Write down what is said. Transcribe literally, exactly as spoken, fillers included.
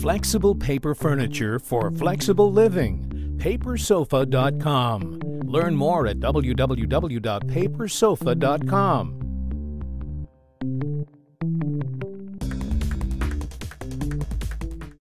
Flexible paper furniture for flexible living. Paper Sofa dot com. Learn more at w w w dot paper sofa dot com.